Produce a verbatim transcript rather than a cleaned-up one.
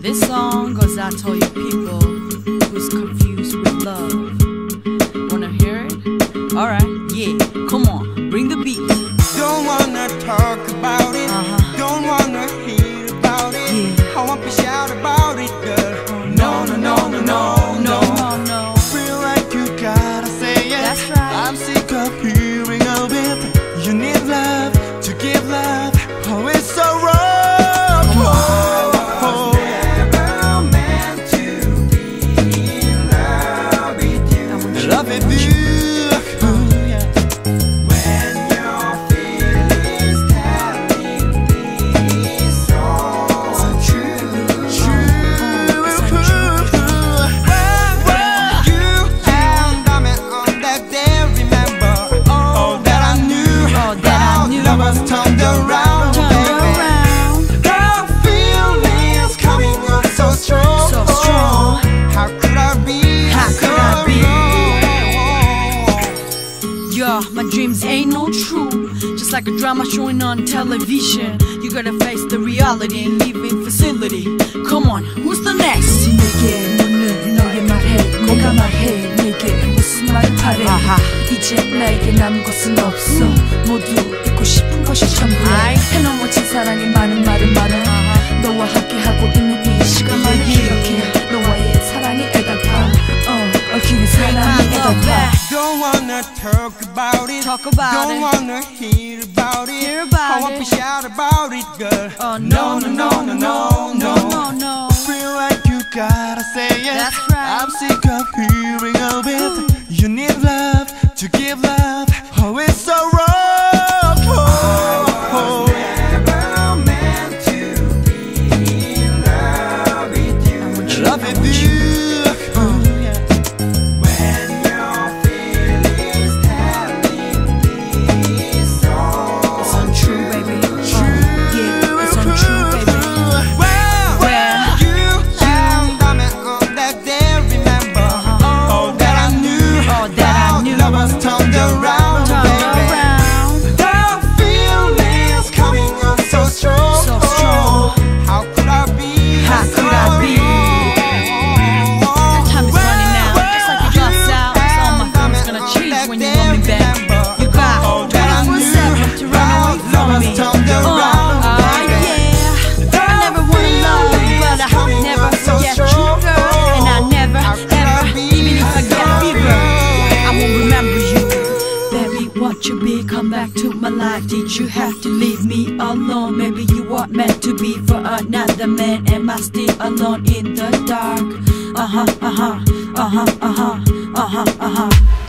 This song goes out to all you people who's confused with love. Wanna hear it? Alright, yeah, come on, bring the beat. Don't wanna talk about it, uh-huh. Don't wanna hear about it, yeah. I want to shout about it, girl. No, no, no, no, no, no, no, no. Feel like you gotta say it. That's right. I'm sick of hearing of it. You need love to give love. Oh, it's so wrong. Oh. My dreams ain't no true, just like a drama showing on television. You gotta face the reality and live in facility. Come on, who's the next? 내게 눈을 너의 말해 내가 말해 내게 무슨 말을 바래 이제 나에게 남은 것은 없어 모두 잊고 싶은 것이 전부야 해넘어진 사랑이 많은 말은 많아 너와 함께하고 있는 이 시간만을 기억해 너와의 사랑이 애달파 얽히는 사랑이 애달파 Don't wanna talk about it. Talk about Don't it. wanna hear about it. Hear about I want to shout about it, girl. Oh no no no no no no no no. Feel like you gotta say it. That's right. I'm sick of hearing of it. You need love to give love. Oh, it's so wrong. Oh. Come back to my life. Did you have to leave me alone? Maybe you weren't meant to be for another man. Am I still alone in the dark? Uh huh, uh huh, uh huh, uh huh, uh huh, uh huh.